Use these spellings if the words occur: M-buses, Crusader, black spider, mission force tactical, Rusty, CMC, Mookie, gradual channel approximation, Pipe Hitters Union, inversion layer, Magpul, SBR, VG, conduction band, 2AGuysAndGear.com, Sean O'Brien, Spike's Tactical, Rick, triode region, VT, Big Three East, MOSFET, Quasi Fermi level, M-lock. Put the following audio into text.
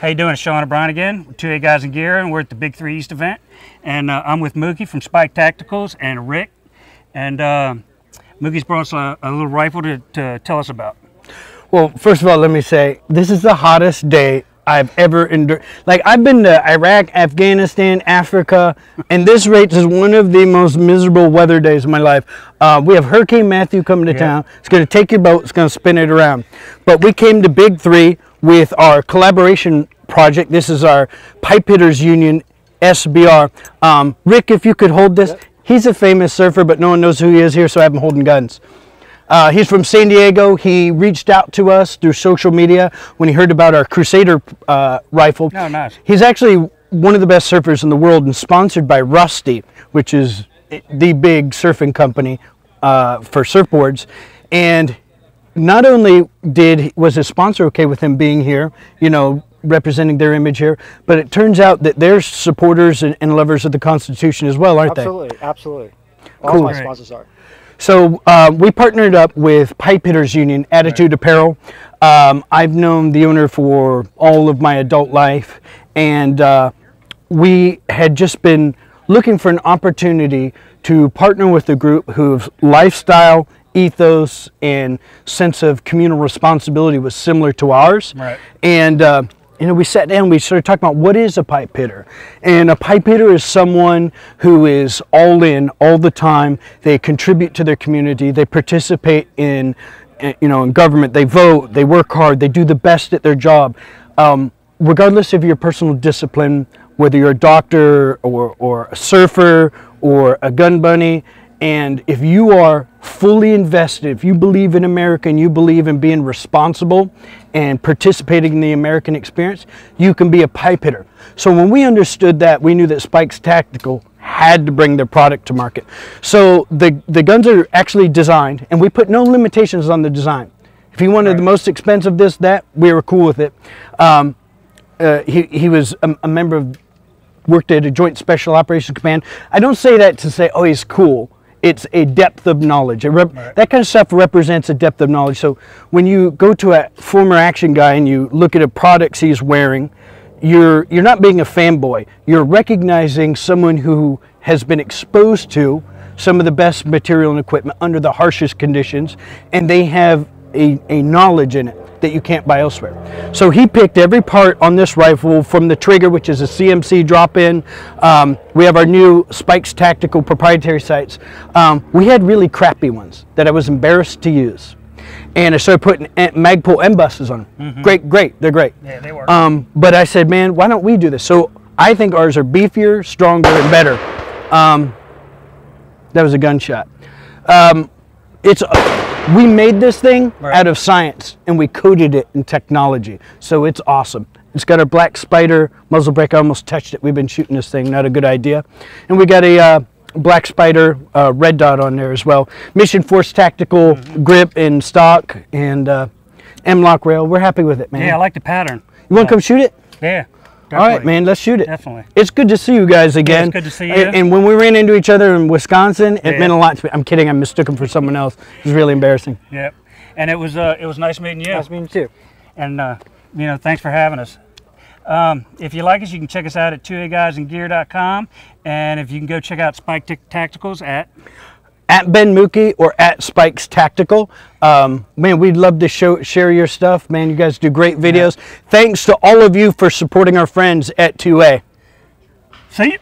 How you doing? It's Sean O'Brien again, 2A Guys in Gear, and we're at the Big Three East event. And I'm with Mookie from Spike's Tactical and Rick. And Mookie's brought us a little rifle to tell us about. Well, first of all, let me say, this is the hottest day I've ever endured. Like, I've been to Iraq, Afghanistan, Africa, and this rate is one of the most miserable weather days of my life. We have Hurricane Matthew coming to town. It's going to take your boat. It's going to spin it around. But we came to Big Three with our collaboration project. This is our Pipe Hitters Union, SBR. Rick, if you could hold this. Yep. He's a famous surfer, but no one knows who he is here, so I have him holding guns. He's from San Diego. He reached out to us through social media when he heard about our Crusader rifle. Oh, nice. He's actually one of the best surfers in the world and sponsored by Rusty, which is the big surfing company for surfboards. And not only was his sponsor okay with him being here, you know, representing their image here, but it turns out that they're supporters and lovers of the Constitution as well, aren't they? Absolutely. All cool. My sponsors are. So we partnered up with Pipe Hitters Union, Attitude Apparel. I've known the owner for all of my adult life, and we had just been looking for an opportunity to partner with a group whose lifestyle, ethos, and sense of communal responsibility was similar to ours. Right. And you know, we sat down, we started talking about what is a pipe hitter. And a pipe hitter is someone who is all in all the time. They contribute to their community. They participate in, you know, in government. They vote, they work hard, they do the best at their job. Regardless of your personal discipline, whether you're a doctor or a surfer or a gun bunny, and if you are fully invested, if you believe in America and you believe in being responsible and participating in the American experience, you can be a pipe hitter. So when we understood that, we knew that Spike's Tactical had to bring their product to market. So the guns are actually designed, and we put no limitations on the design. If he wanted the most expensive this, that, we were cool with it. He was a member of, worked at a Joint Special Operations Command. I don't say that to say, oh, he's cool. It's a depth of knowledge. That kind of stuff represents a depth of knowledge. So when you go to a former action guy and you look at the products he's wearing, you're not being a fanboy. You're recognizing someone who has been exposed to some of the best material and equipment under the harshest conditions, and they have a knowledge in it that you can't buy elsewhere. So he picked every part on this rifle, from the trigger, which is a CMC drop-in. We have our new Spike's Tactical proprietary sights. We had really crappy ones that I was embarrassed to use, and I started putting Magpul M-buses on them. Great, they're great. Yeah, they work. But I said, man, why don't we do this? So I think ours are beefier, stronger, and better. That was a gunshot. We made this thing out of science, and we coded it in technology, so it's awesome. It's got our black spider muzzle brake. I almost touched it. We've been shooting this thing, not a good idea. And we got a black spider red dot on there as well. Mission Force Tactical grip and stock, and M-lock rail. We're happy with it, man. Yeah, I like the pattern. You want to come shoot it? Yeah. Definitely. All right, man, let's shoot it. Definitely. It's good to see you guys again. Yeah, it's good to see you. And when we ran into each other in Wisconsin, it meant a lot to me. I'm kidding. I mistook him for someone else. It was really embarrassing. Yep. And it was nice meeting you. Nice meeting you, too. And, you know, thanks for having us. If you like us, you can check us out at 2AGuysAndGear.com. And if you can go check out Spike Tacticals at Ben Mookie or at Spike's Tactical. Man, we'd love to share your stuff. Man, you guys do great videos. Thanks to all of you for supporting our friends at 2A. See you.